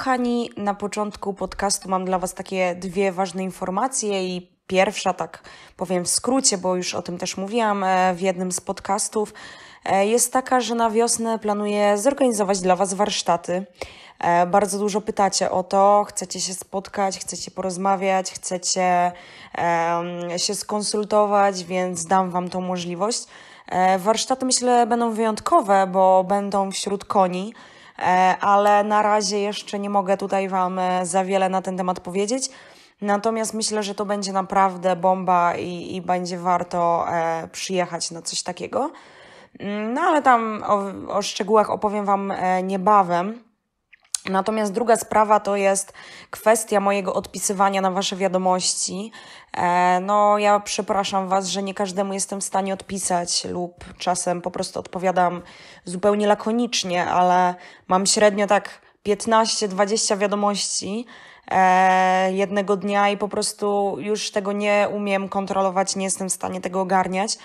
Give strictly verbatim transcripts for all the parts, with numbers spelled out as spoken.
Kochani, na początku podcastu mam dla Was takie dwie ważne informacje i pierwsza, tak powiem w skrócie, bo już o tym też mówiłam w jednym z podcastów, jest taka, że na wiosnę planuję zorganizować dla Was warsztaty. Bardzo dużo pytacie o to, chcecie się spotkać, chcecie porozmawiać, chcecie się skonsultować, więc dam Wam tą możliwość. Warsztaty, myślę, będą wyjątkowe, bo będą wśród koni, ale na razie jeszcze nie mogę tutaj Wam za wiele na ten temat powiedzieć. Natomiast myślę, że to będzie naprawdę bomba i, i będzie warto przyjechać na coś takiego. No ale tam o, o szczegółach opowiem Wam niebawem. Natomiast druga sprawa to jest kwestia mojego odpisywania na Wasze wiadomości. No ja przepraszam Was, że nie każdemu jestem w stanie odpisać lub czasem po prostu odpowiadam zupełnie lakonicznie, ale mam średnio tak piętnaście dwadzieścia wiadomości jednego dnia i po prostu już tego nie umiem kontrolować, nie jestem w stanie tego ogarniać.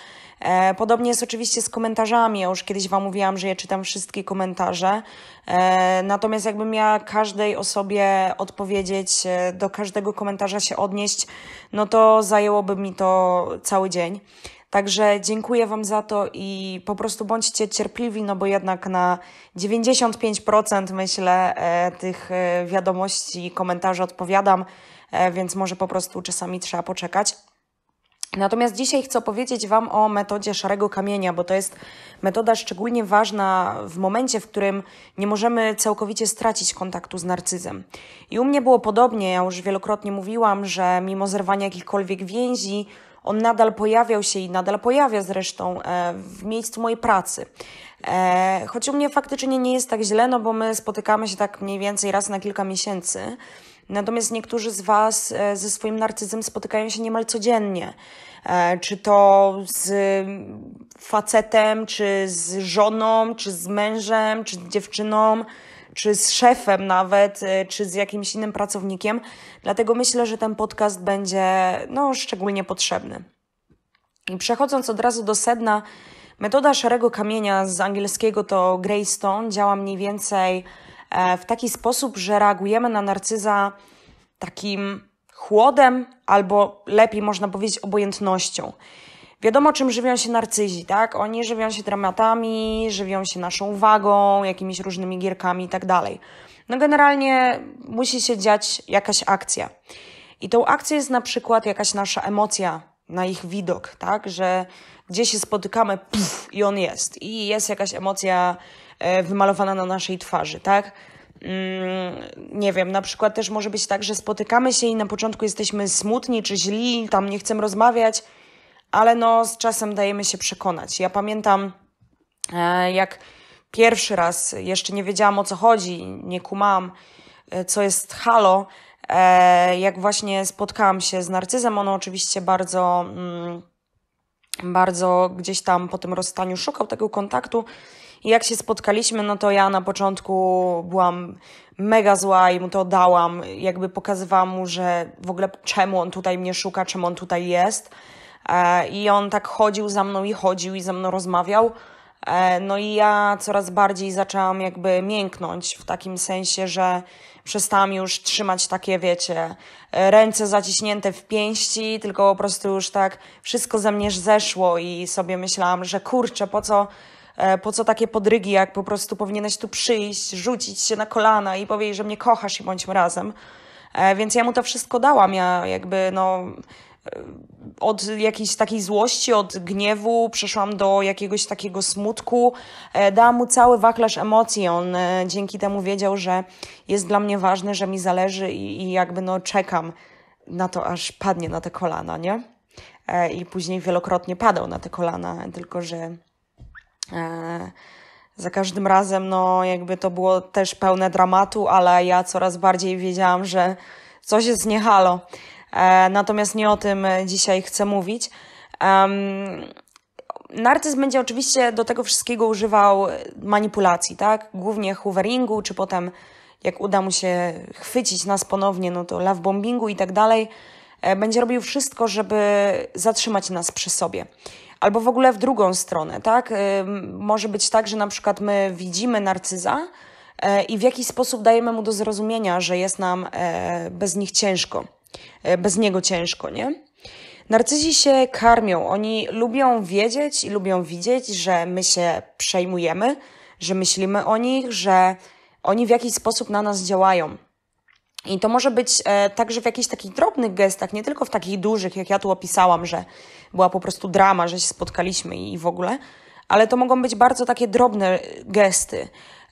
Podobnie jest oczywiście z komentarzami, ja już kiedyś Wam mówiłam, że ja czytam wszystkie komentarze, natomiast jakbym miała każdej osobie odpowiedzieć, do każdego komentarza się odnieść, no to zajęłoby mi to cały dzień. Także dziękuję Wam za to i po prostu bądźcie cierpliwi, no bo jednak na dziewięćdziesiąt pięć procent myślę tych wiadomości i komentarzy odpowiadam, więc może po prostu czasami trzeba poczekać. Natomiast dzisiaj chcę opowiedzieć Wam o metodzie szarego kamienia, bo to jest metoda szczególnie ważna w momencie, w którym nie możemy całkowicie stracić kontaktu z narcyzem. I u mnie było podobnie, ja już wielokrotnie mówiłam, że mimo zerwania jakichkolwiek więzi, on nadal pojawiał się i nadal pojawia zresztą w miejscu mojej pracy. Choć u mnie faktycznie nie jest tak źle, no bo my spotykamy się tak mniej więcej raz na kilka miesięcy. Natomiast niektórzy z Was ze swoim narcyzmem spotykają się niemal codziennie. Czy to z facetem, czy z żoną, czy z mężem, czy z dziewczyną, czy z szefem nawet, czy z jakimś innym pracownikiem. Dlatego myślę, że ten podcast będzie no, szczególnie potrzebny. I przechodząc od razu do sedna, metoda szarego kamienia, z angielskiego to Greystone, działa mniej więcej w taki sposób, że reagujemy na narcyza takim chłodem albo lepiej można powiedzieć obojętnością. Wiadomo, czym żywią się narcyzi, tak? Oni żywią się dramatami, żywią się naszą uwagą, jakimiś różnymi gierkami i tak dalej. No generalnie musi się dziać jakaś akcja. I tą akcją jest na przykład jakaś nasza emocja na ich widok, tak? Że gdzie się spotykamy, puf, i on jest. I jest jakaś emocja wymalowana na naszej twarzy, tak? Nie wiem, na przykład też może być tak, że spotykamy się i na początku jesteśmy smutni czy źli, tam nie chcemy rozmawiać, ale no z czasem dajemy się przekonać. Ja pamiętam, jak pierwszy raz jeszcze nie wiedziałam, o co chodzi, nie kumałam, co jest halo, jak właśnie spotkałam się z narcyzem, ono oczywiście bardzo, bardzo gdzieś tam po tym rozstaniu szukał tego kontaktu. I jak się spotkaliśmy, no to ja na początku byłam mega zła i mu to dałam, jakby pokazywałam mu, że w ogóle czemu on tutaj mnie szuka, czemu on tutaj jest. I on tak chodził za mną i chodził i ze mną rozmawiał. No i ja coraz bardziej zaczęłam jakby mięknąć w takim sensie, że przestałam już trzymać takie, wiecie, ręce zaciśnięte w pięści, tylko po prostu już tak wszystko ze mnie zeszło i sobie myślałam, że kurczę, po co... Po co takie podrygi, jak po prostu powinieneś tu przyjść, rzucić się na kolana i powiedzieć, że mnie kochasz i bądźmy razem. Więc ja mu to wszystko dałam. Ja jakby no od jakiejś takiej złości, od gniewu przeszłam do jakiegoś takiego smutku. Dałam mu cały wachlarz emocji. On dzięki temu wiedział, że jest dla mnie ważny, że mi zależy i, i jakby no czekam na to, aż padnie na te kolana, nie? I później wielokrotnie padał na te kolana, tylko że... E, za każdym razem no jakby to było też pełne dramatu, ale ja coraz bardziej wiedziałam, że coś jest nie halo. E, natomiast nie o tym dzisiaj chcę mówić. E, narcyz będzie oczywiście do tego wszystkiego używał manipulacji, tak? Głównie hooveringu, czy potem jak uda mu się chwycić nas ponownie, no to lovebombingu i tak dalej. E, będzie robił wszystko, żeby zatrzymać nas przy sobie. Albo w ogóle w drugą stronę, tak? Może być tak, że na przykład my widzimy narcyza, i w jaki sposób dajemy mu do zrozumienia, że jest nam bez nich ciężko, bez niego ciężko, nie? Narcyzi się karmią, oni lubią wiedzieć i lubią widzieć, że my się przejmujemy, że myślimy o nich, że oni w jakiś sposób na nas działają. I to może być e, także w jakichś takich drobnych gestach, nie tylko w takich dużych, jak ja tu opisałam, że była po prostu drama, że się spotkaliśmy i, i w ogóle, ale to mogą być bardzo takie drobne gesty.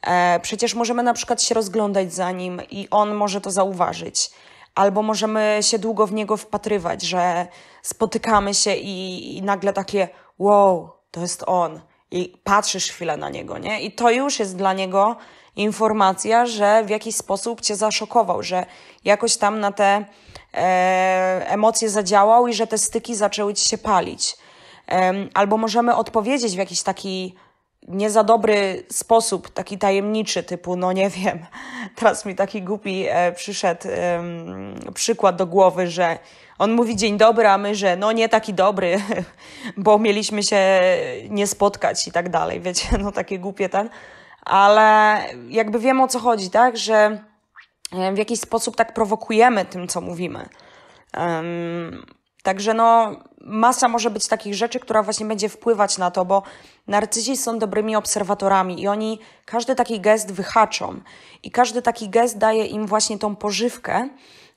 E, przecież możemy na przykład się rozglądać za nim i on może to zauważyć. Albo możemy się długo w niego wpatrywać, że spotykamy się i, i nagle takie wow, to jest on. I patrzysz chwilę na niego, nie? I to już jest dla niego informacja, że w jakiś sposób cię zaszokował, że jakoś tam na te e, emocje zadziałał i że te styki zaczęły ci się palić. E, albo możemy odpowiedzieć w jakiś taki nie za dobry sposób, taki tajemniczy, typu no nie wiem, teraz mi taki głupi e, przyszedł e, przykład do głowy, że on mówi dzień dobry, a my, że no nie taki dobry, bo mieliśmy się nie spotkać i tak dalej, wiecie, no takie głupie ten. Ale jakby wiemy, o co chodzi, tak, że w jakiś sposób tak prowokujemy tym, co mówimy. Um, także no masa może być takich rzeczy, która właśnie będzie wpływać na to, bo narcyzi są dobrymi obserwatorami i oni każdy taki gest wyhaczą i każdy taki gest daje im właśnie tą pożywkę,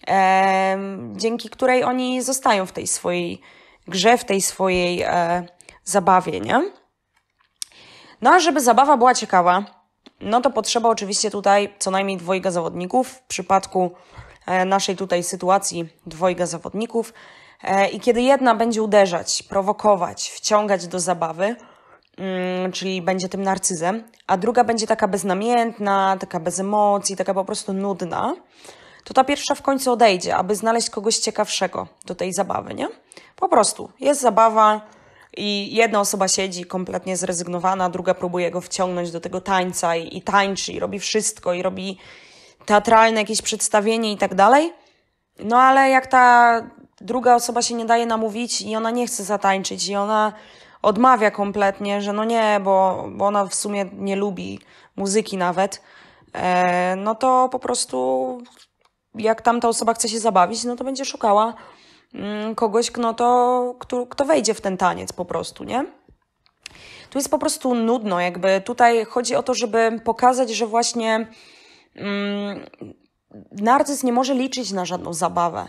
e, dzięki której oni zostają w tej swojej grze, w tej swojej e, zabawie, nie? No a żeby zabawa była ciekawa, no to potrzeba oczywiście tutaj co najmniej dwojga zawodników, w przypadku naszej tutaj sytuacji dwojga zawodników. I kiedy jedna będzie uderzać, prowokować, wciągać do zabawy, czyli będzie tym narcyzem, a druga będzie taka beznamiętna, taka bez emocji, taka po prostu nudna, to ta pierwsza w końcu odejdzie, aby znaleźć kogoś ciekawszego do tej zabawy, nie? Po prostu jest zabawa, i jedna osoba siedzi kompletnie zrezygnowana, druga próbuje go wciągnąć do tego tańca i, i tańczy, i robi wszystko, i robi teatralne jakieś przedstawienie i tak dalej. No ale jak ta druga osoba się nie daje namówić i ona nie chce zatańczyć i ona odmawia kompletnie, że no nie, bo, bo ona w sumie nie lubi muzyki nawet, e, no to po prostu jak tamta osoba chce się zabawić, no to będzie szukała kogoś, no to, kto, kto wejdzie w ten taniec po prostu, nie? Tu jest po prostu nudno, jakby tutaj chodzi o to, żeby pokazać, że właśnie mm, narcyz nie może liczyć na żadną zabawę.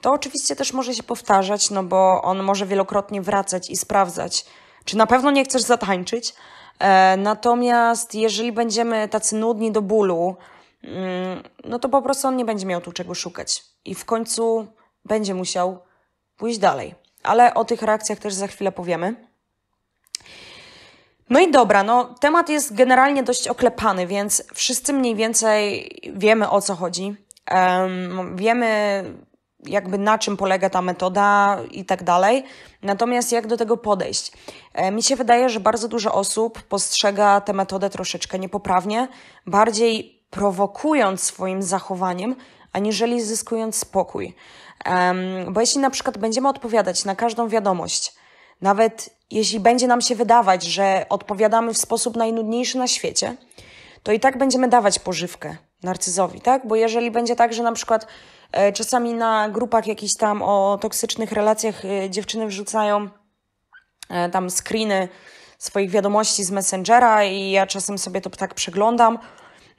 To oczywiście też może się powtarzać, no bo on może wielokrotnie wracać i sprawdzać, czy na pewno nie chcesz zatańczyć, e, natomiast jeżeli będziemy tacy nudni do bólu, mm, no to po prostu on nie będzie miał tu czego szukać i w końcu będzie musiał pójść dalej. Ale o tych reakcjach też za chwilę powiemy. No i dobra, no temat jest generalnie dość oklepany, więc wszyscy mniej więcej wiemy, o co chodzi. Um, wiemy jakby na czym polega ta metoda i tak dalej. Natomiast jak do tego podejść? E, mi się wydaje, że bardzo dużo osób postrzega tę metodę troszeczkę niepoprawnie, bardziej prowokując swoim zachowaniem, aniżeli zyskując spokój. Um, bo jeśli na przykład będziemy odpowiadać na każdą wiadomość, nawet jeśli będzie nam się wydawać, że odpowiadamy w sposób najnudniejszy na świecie, to i tak będziemy dawać pożywkę narcyzowi, tak? Bo jeżeli będzie tak, że na przykład e, czasami na grupach jakichś tam o toksycznych relacjach e, dziewczyny wrzucają e, tam screeny swoich wiadomości z Messengera i ja czasem sobie to tak przeglądam,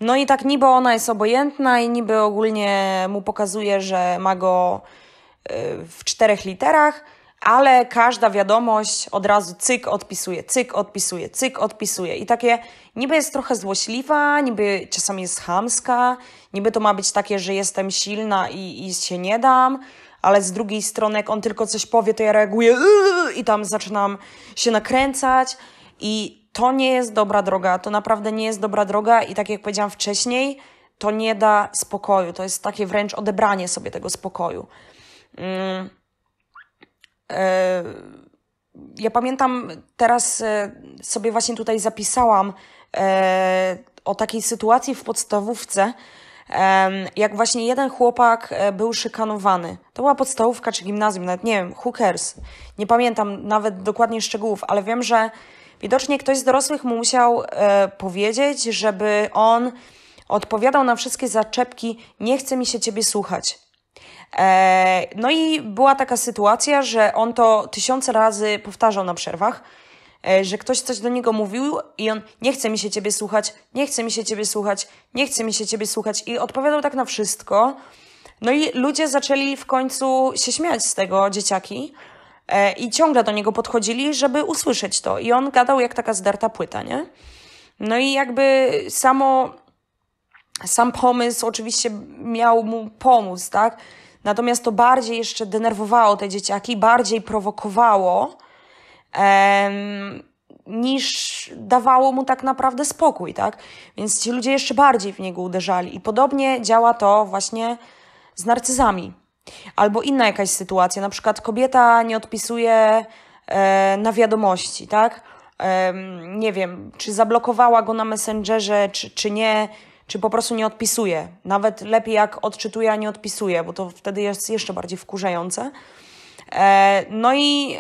no i tak niby ona jest obojętna i niby ogólnie mu pokazuje, że ma go w czterech literach, ale każda wiadomość od razu cyk, odpisuje, cyk, odpisuje, cyk, odpisuje. I takie niby jest trochę złośliwa, niby czasami jest chamska, niby to ma być takie, że jestem silna i, i się nie dam, ale z drugiej strony jak on tylko coś powie, to ja reaguję yy, i tam zaczynam się nakręcać i to nie jest dobra droga, to naprawdę nie jest dobra droga i tak jak powiedziałam wcześniej, to nie da spokoju, to jest takie wręcz odebranie sobie tego spokoju. Mm. E, ja pamiętam, teraz e, sobie właśnie tutaj zapisałam e, o takiej sytuacji w podstawówce, e, jak właśnie jeden chłopak e, był szykanowany. To była podstawówka czy gimnazjum, nawet nie wiem, who cares. Nie pamiętam nawet dokładnie szczegółów, ale wiem, że widocznie ktoś z dorosłych mu musiał e, powiedzieć, żeby on odpowiadał na wszystkie zaczepki, nie chce mi się ciebie słuchać. Eee, no i była taka sytuacja, że on to tysiące razy powtarzał na przerwach, e, że ktoś coś do niego mówił i on nie chce mi się ciebie słuchać, nie chce mi się ciebie słuchać, nie chce mi się ciebie słuchać i odpowiadał tak na wszystko. No i ludzie zaczęli w końcu się śmiać z tego, dzieciaki, e, i ciągle do niego podchodzili, żeby usłyszeć to. I on gadał jak taka zdarta płyta, nie? No i jakby samo, sam pomysł oczywiście miał mu pomóc, tak? Natomiast to bardziej jeszcze denerwowało te dzieciaki, bardziej prowokowało, em, niż dawało mu tak naprawdę spokój, tak? Więc ci ludzie jeszcze bardziej w niego uderzali. I podobnie działa to właśnie z narcyzami. Albo inna jakaś sytuacja, na przykład kobieta nie odpisuje e, na wiadomości, tak? E, nie wiem, czy zablokowała go na Messengerze, czy, czy nie, czy po prostu nie odpisuje. Nawet lepiej jak odczytuje, a nie odpisuje, bo to wtedy jest jeszcze bardziej wkurzające. E, no i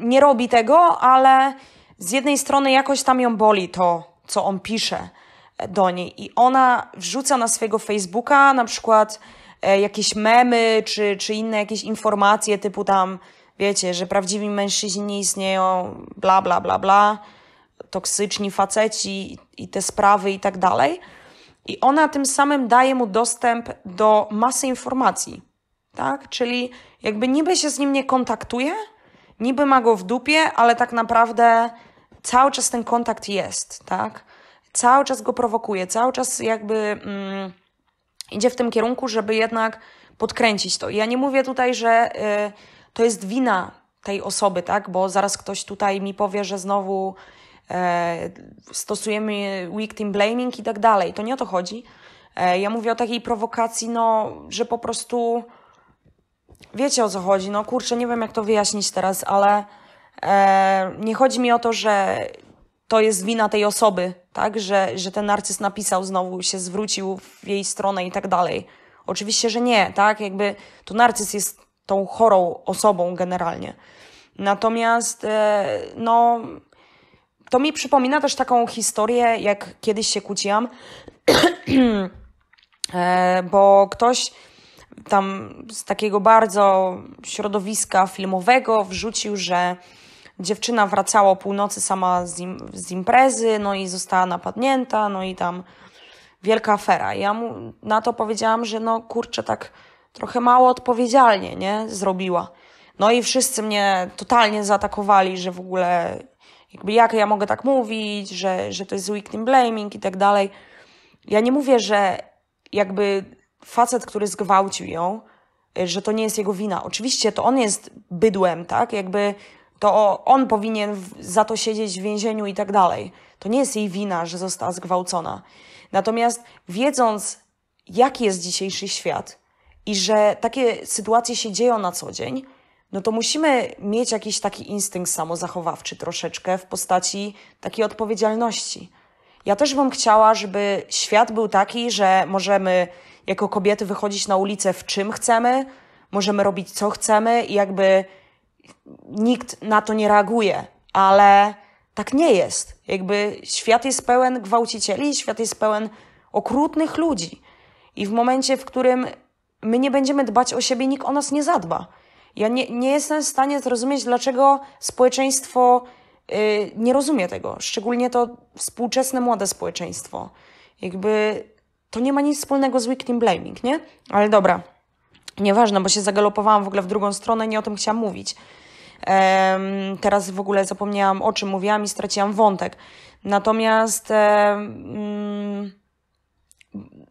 nie robi tego, ale z jednej strony jakoś tam ją boli to, co on pisze do niej. I ona wrzuca na swojego Facebooka na przykład jakieś memy, czy, czy inne jakieś informacje typu tam, wiecie, że prawdziwi mężczyźni nie istnieją, bla, bla, bla, bla, toksyczni faceci i te sprawy i tak dalej. I ona tym samym daje mu dostęp do masy informacji, tak? Czyli jakby niby się z nim nie kontaktuje, niby ma go w dupie, ale tak naprawdę cały czas ten kontakt jest, tak? Cały czas go prowokuje, cały czas jakby... Mm, idzie w tym kierunku, żeby jednak podkręcić to. I ja nie mówię tutaj, że y, to jest wina tej osoby, tak? Bo zaraz ktoś tutaj mi powie, że znowu y, stosujemy victim blaming i tak dalej. To nie o to chodzi. Y, ja mówię o takiej prowokacji, no, że po prostu wiecie, o co chodzi. No kurczę, nie wiem, jak to wyjaśnić teraz, ale y, nie chodzi mi o to, że to jest wina tej osoby, tak, że, że ten narcyz napisał znowu, się zwrócił w jej stronę i tak dalej. Oczywiście, że nie, tak, jakby to narcyz jest tą chorą osobą generalnie. Natomiast, no, to mi przypomina też taką historię, jak kiedyś się kłóciłam, bo ktoś tam z takiego bardzo środowiska filmowego wrzucił, że dziewczyna wracała o północy sama z, im, z imprezy, no i została napadnięta, no i tam wielka afera. Ja mu na to powiedziałam, że no kurczę, tak trochę mało odpowiedzialnie, nie, zrobiła. No i wszyscy mnie totalnie zaatakowali, że w ogóle jakby jak ja mogę tak mówić, że, że to jest victim blaming i tak dalej. Ja nie mówię, że jakby facet, który zgwałcił ją, że to nie jest jego wina. Oczywiście to on jest bydłem, tak, jakby... to on powinien za to siedzieć w więzieniu i tak dalej. To nie jest jej wina, że została zgwałcona. Natomiast wiedząc, jaki jest dzisiejszy świat i że takie sytuacje się dzieją na co dzień, no to musimy mieć jakiś taki instynkt samozachowawczy troszeczkę w postaci takiej odpowiedzialności. Ja też bym chciała, żeby świat był taki, że możemy jako kobiety wychodzić na ulicę w czym chcemy, możemy robić co chcemy i jakby... nikt na to nie reaguje, ale tak nie jest. Jakby świat jest pełen gwałcicieli, świat jest pełen okrutnych ludzi. I w momencie, w którym my nie będziemy dbać o siebie, nikt o nas nie zadba. Ja nie, nie jestem w stanie zrozumieć, dlaczego społeczeństwo yy, nie rozumie tego. Szczególnie to współczesne, młode społeczeństwo. Jakby to nie ma nic wspólnego z victim blaming, nie? Ale dobra. Nieważne, bo się zagalopowałam w ogóle w drugą stronę, nie o tym chciałam mówić. Um, teraz w ogóle zapomniałam, o czym mówiłam i straciłam wątek. Natomiast um,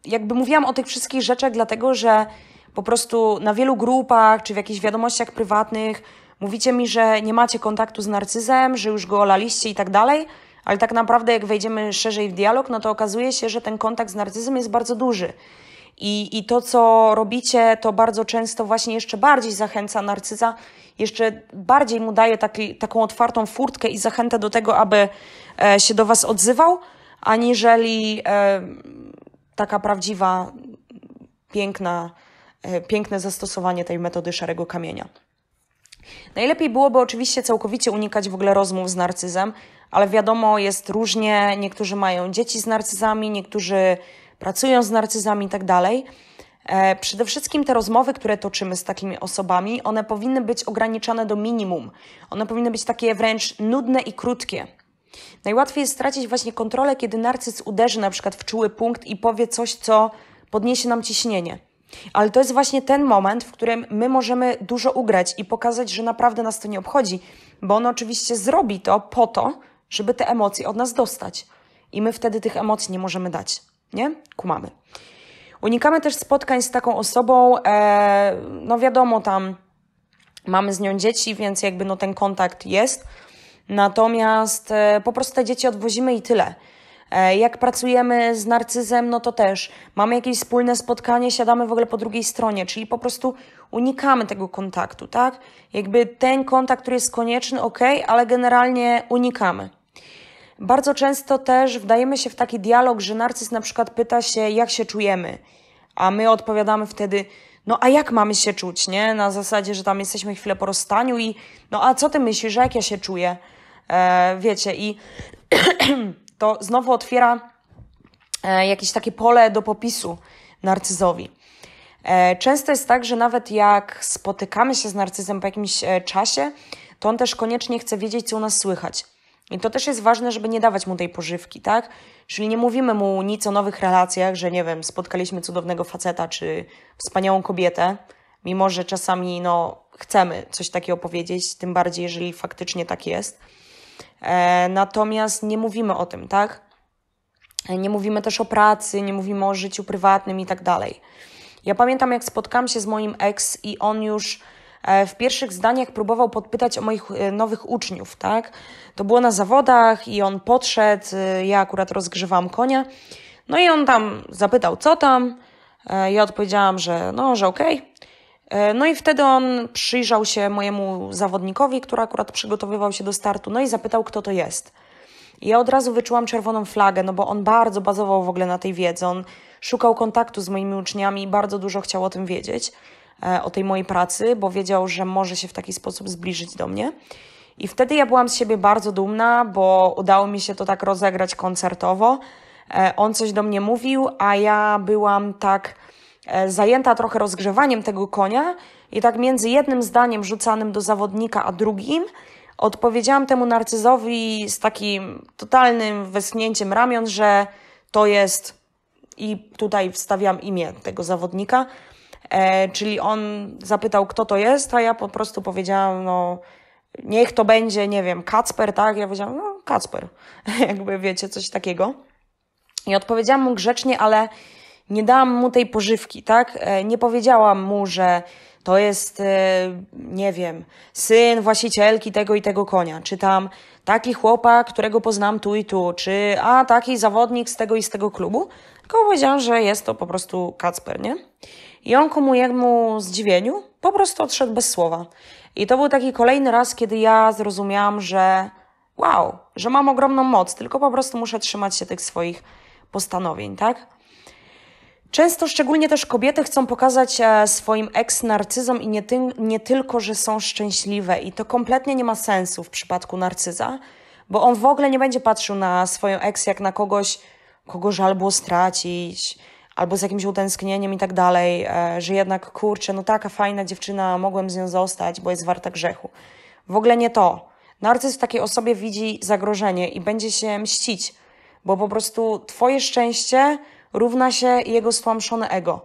jakby mówiłam o tych wszystkich rzeczach dlatego, że po prostu na wielu grupach czy w jakichś wiadomościach prywatnych mówicie mi, że nie macie kontaktu z narcyzem, że już go olaliście i tak dalej, ale tak naprawdę jak wejdziemy szerzej w dialog, no to okazuje się, że ten kontakt z narcyzem jest bardzo duży. I, I to, co robicie, to bardzo często właśnie jeszcze bardziej zachęca narcyza, jeszcze bardziej mu daje taki, taką otwartą furtkę i zachętę do tego, aby e, się do was odzywał, aniżeli e, taka prawdziwa, piękna, e, piękne zastosowanie tej metody szarego kamienia. Najlepiej byłoby oczywiście całkowicie unikać w ogóle rozmów z narcyzem, ale wiadomo, jest różnie, niektórzy mają dzieci z narcyzami, niektórzy... pracują z narcyzami i tak dalej. Przede wszystkim te rozmowy, które toczymy z takimi osobami, one powinny być ograniczane do minimum. One powinny być takie wręcz nudne i krótkie. Najłatwiej jest stracić właśnie kontrolę, kiedy narcyz uderzy na przykład w czuły punkt i powie coś, co podniesie nam ciśnienie. Ale to jest właśnie ten moment, w którym my możemy dużo ugrać i pokazać, że naprawdę nas to nie obchodzi, bo on oczywiście zrobi to po to, żeby te emocje od nas dostać. I my wtedy tych emocji nie możemy dać. Nie? Kumamy. Unikamy też spotkań z taką osobą, e, no wiadomo, tam mamy z nią dzieci, więc jakby no ten kontakt jest. Natomiast e, po prostu te dzieci odwozimy i tyle. E, jak pracujemy z narcyzem, no to też mamy jakieś wspólne spotkanie, siadamy w ogóle po drugiej stronie, czyli po prostu unikamy tego kontaktu, tak? Jakby ten kontakt, który jest konieczny, okej, ale generalnie unikamy. Bardzo często też wdajemy się w taki dialog, że narcyz na przykład pyta się, jak się czujemy, a my odpowiadamy wtedy, no a jak mamy się czuć, nie? Na zasadzie, że tam jesteśmy chwilę po rozstaniu i no a co ty myślisz, jak ja się czuję? E, wiecie, i to znowu otwiera e, jakieś takie pole do popisu narcyzowi. E, często jest tak, że nawet jak spotykamy się z narcyzem po jakimś e, czasie, to on też koniecznie chce wiedzieć, co u nas słychać. I to też jest ważne, żeby nie dawać mu tej pożywki, tak? Czyli nie mówimy mu nic o nowych relacjach, że nie wiem, spotkaliśmy cudownego faceta czy wspaniałą kobietę, mimo że czasami no, chcemy coś takiego powiedzieć, tym bardziej, jeżeli faktycznie tak jest. E, natomiast nie mówimy o tym, tak? Nie mówimy też o pracy, nie mówimy o życiu prywatnym i tak dalej. Ja pamiętam, jak spotkałam się z moim ex i on już w pierwszych zdaniach próbował podpytać o moich nowych uczniów, tak? To było na zawodach i on podszedł, ja akurat rozgrzewałam konia, no i on tam zapytał, co tam? Ja odpowiedziałam, że no, że okej. No i wtedy on przyjrzał się mojemu zawodnikowi, który akurat przygotowywał się do startu, no i zapytał, kto to jest. I ja od razu wyczułam czerwoną flagę, no bo on bardzo bazował w ogóle na tej wiedzy, on szukał kontaktu z moimi uczniami i bardzo dużo chciał o tym wiedzieć, o tej mojej pracy, bo wiedział, że może się w taki sposób zbliżyć do mnie. I wtedy ja byłam z siebie bardzo dumna, bo udało mi się to tak rozegrać koncertowo. On coś do mnie mówił, a ja byłam tak zajęta trochę rozgrzewaniem tego konia i tak między jednym zdaniem rzucanym do zawodnika, a drugim odpowiedziałam temu narcyzowi z takim totalnym westchnięciem ramion, że to jest... I tutaj wstawiam imię tego zawodnika. E, czyli on zapytał, kto to jest, a ja po prostu powiedziałam, no niech to będzie, nie wiem, Kacper, tak? Ja powiedziałam, no Kacper, jakby wiecie, coś takiego. I odpowiedziałam mu grzecznie, ale nie dałam mu tej pożywki, tak? E, nie powiedziałam mu, że to jest, e, nie wiem, syn właścicielki tego i tego konia, czy tam taki chłopak, którego poznam tu i tu, czy a taki zawodnik z tego i z tego klubu, tylko powiedziałam, że jest to po prostu Kacper, nie? I on ku mojemu zdziwieniu po prostu odszedł bez słowa. I to był taki kolejny raz, kiedy ja zrozumiałam, że wow, że mam ogromną moc, tylko po prostu muszę trzymać się tych swoich postanowień, tak? Często, szczególnie też kobiety chcą pokazać swoim eks-narcyzom i nie, ty nie tylko, że są szczęśliwe. I to kompletnie nie ma sensu w przypadku narcyza, bo on w ogóle nie będzie patrzył na swoją eks jak na kogoś, kogo żal było stracić, albo z jakimś utęsknieniem i tak dalej, że jednak, kurczę, no taka fajna dziewczyna, mogłem z nią zostać, bo jest warta grzechu. W ogóle nie to. Narcyz w takiej osobie widzi zagrożenie i będzie się mścić, bo po prostu twoje szczęście równa się jego stłamszone ego.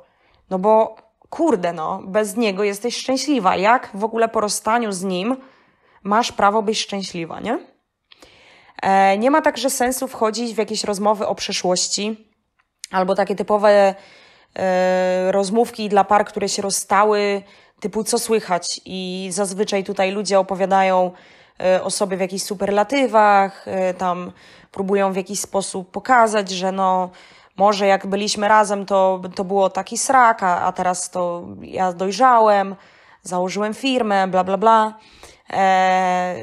No bo, kurde no, bez niego jesteś szczęśliwa. Jak w ogóle po rozstaniu z nim masz prawo być szczęśliwa, nie? E, nie ma także sensu wchodzić w jakieś rozmowy o przeszłości, albo takie typowe e, rozmówki dla par, które się rozstały, typu co słychać. I zazwyczaj tutaj ludzie opowiadają e, o sobie w jakichś superlatywach, e, tam próbują w jakiś sposób pokazać, że no może jak byliśmy razem, to, to było taki srak, a, a teraz to ja dojrzałem, założyłem firmę, bla, bla, bla. E,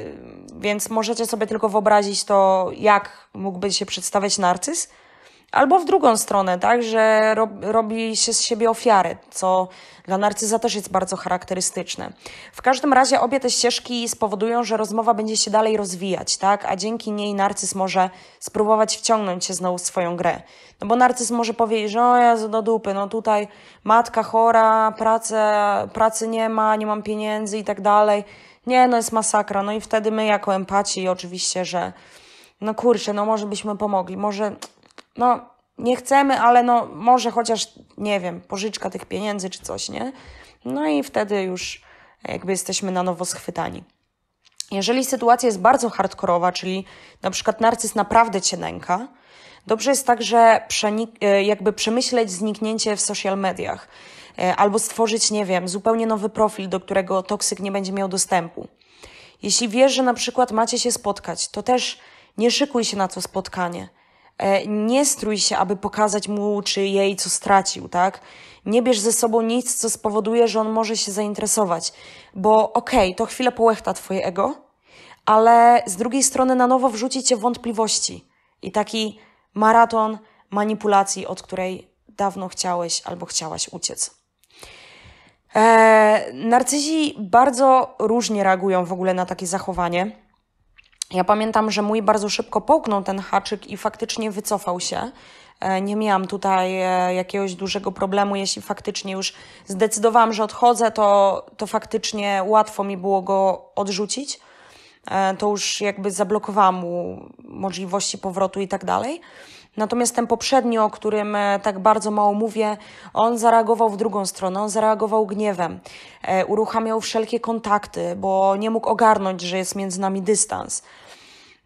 więc możecie sobie tylko wyobrazić to, jak mógłby się przedstawiać narcyz. Albo w drugą stronę, tak, że rob, robi się z siebie ofiarę, co dla narcyza też jest bardzo charakterystyczne. W każdym razie obie te ścieżki spowodują, że rozmowa będzie się dalej rozwijać, tak, a dzięki niej narcyz może spróbować wciągnąć się znowu w swoją grę. No bo narcyz może powiedzieć, że o Jezu, do dupy, no tutaj matka chora, praca, pracy nie ma, nie mam pieniędzy i tak dalej. Nie, no jest masakra. No i wtedy my jako empaci oczywiście, że no kurczę, no może byśmy pomogli, może... No, nie chcemy, ale no może chociaż, nie wiem, pożyczka tych pieniędzy czy coś, nie? No i wtedy już jakby jesteśmy na nowo schwytani. Jeżeli sytuacja jest bardzo hardkorowa, czyli na przykład narcyz naprawdę cię nęka, dobrze jest także jakby przemyśleć zniknięcie w social mediach albo stworzyć, nie wiem, zupełnie nowy profil, do którego toksyk nie będzie miał dostępu. Jeśli wiesz, że na przykład macie się spotkać, to też nie szykuj się na to spotkanie. Nie strój się, aby pokazać mu czy jej, co stracił, tak? Nie bierz ze sobą nic, co spowoduje, że on może się zainteresować, bo okej, okay, to chwilę połechta twoje ego, ale z drugiej strony na nowo wrzuci cię w wątpliwości i taki maraton manipulacji, od której dawno chciałeś albo chciałaś uciec. Eee, narcyzi bardzo różnie reagują w ogóle na takie zachowanie. Ja pamiętam, że mój bardzo szybko połknął ten haczyk i faktycznie wycofał się. Nie miałam tutaj jakiegoś dużego problemu. Jeśli faktycznie już zdecydowałam, że odchodzę, to, to faktycznie łatwo mi było go odrzucić. To już jakby zablokowałam mu możliwości powrotu i tak dalej. Natomiast ten poprzedni, o którym tak bardzo mało mówię, on zareagował w drugą stronę, on zareagował gniewem, uruchamiał wszelkie kontakty, bo nie mógł ogarnąć, że jest między nami dystans.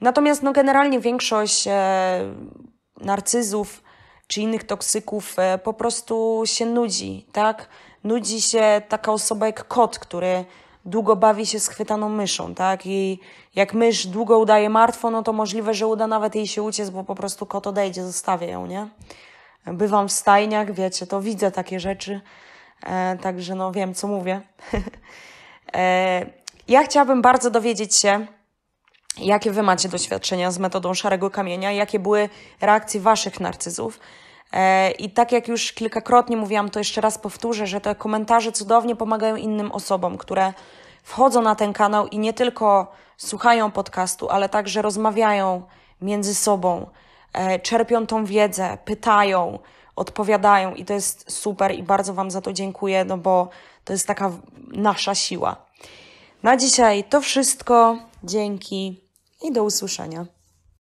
Natomiast no, generalnie większość narcyzów czy innych toksyków po prostu się nudzi, tak? Nudzi się taka osoba jak kot, który długo bawi się schwytaną myszą, tak? I jak mysz długo udaje martwą, no to możliwe, że uda nawet jej się uciec, bo po prostu kot odejdzie, zostawię ją, nie? Bywam w stajniach, wiecie, to widzę takie rzeczy, e, także no wiem, co mówię. e, ja chciałabym bardzo dowiedzieć się, jakie wy macie doświadczenia z metodą szarego kamienia, jakie były reakcje waszych narcyzów. I tak jak już kilkakrotnie mówiłam, to jeszcze raz powtórzę, że te komentarze cudownie pomagają innym osobom, które wchodzą na ten kanał i nie tylko słuchają podcastu, ale także rozmawiają między sobą, czerpią tą wiedzę, pytają, odpowiadają i to jest super i bardzo wam za to dziękuję, no bo to jest taka nasza siła. Na dzisiaj to wszystko, dzięki i do usłyszenia.